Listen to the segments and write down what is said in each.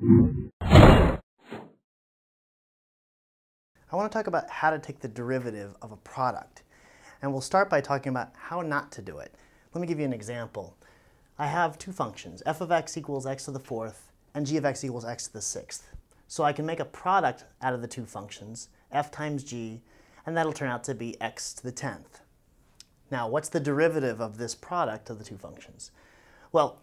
I want to talk about how to take the derivative of a product. And we'll start by talking about how not to do it. Let me give you an example. I have two functions, f of x equals x to the fourth and g of x equals x to the sixth. So I can make a product out of the two functions, f times g, and that'll turn out to be x to the 10th. Now, what's the derivative of this product of the two functions? Well,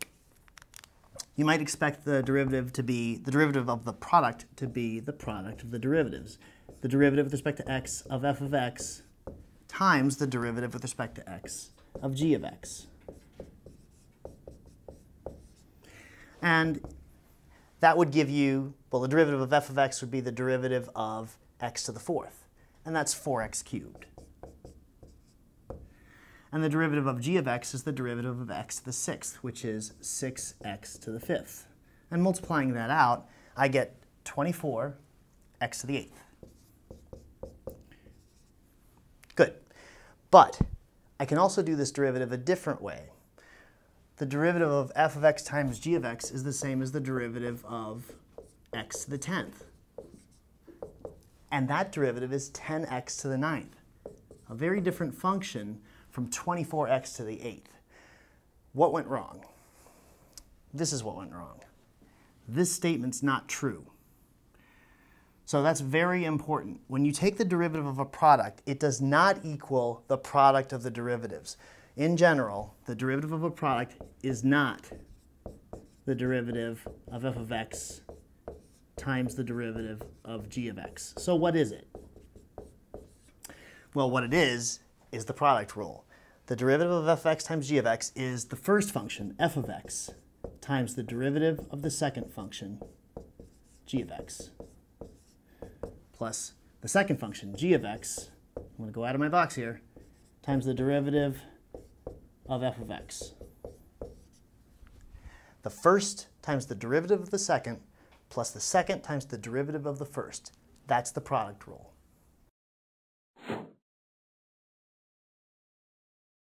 you might expect the derivative of the product to be the product of the derivatives. The derivative with respect to x of f of x times the derivative with respect to x of g of x. And that would give you, well, the derivative of f of x would be the derivative of x to the fourth, and that's 4x cubed. And the derivative of g of x is the derivative of x to the sixth, which is 6x to the fifth. And multiplying that out, I get 24x to the eighth. Good. But I can also do this derivative a different way. The derivative of f of x times g of x is the same as the derivative of x to the 10th. And that derivative is 10x to the 9th, a very different function from 24x to the 8th. What went wrong? This is what went wrong. This statement's not true. So that's very important. When you take the derivative of a product, it does not equal the product of the derivatives. In general, the derivative of a product is not the derivative of f of x times the derivative of g of x. So what is it? Well, what it is the product rule. The derivative of f of x times g of x is the first function, f of x, times the derivative of the second function, g of x, plus the second function, g of x, I'm going to go out of my box here, times the derivative of f of x. The first times the derivative of the second, plus the second times the derivative of the first. That's the product rule.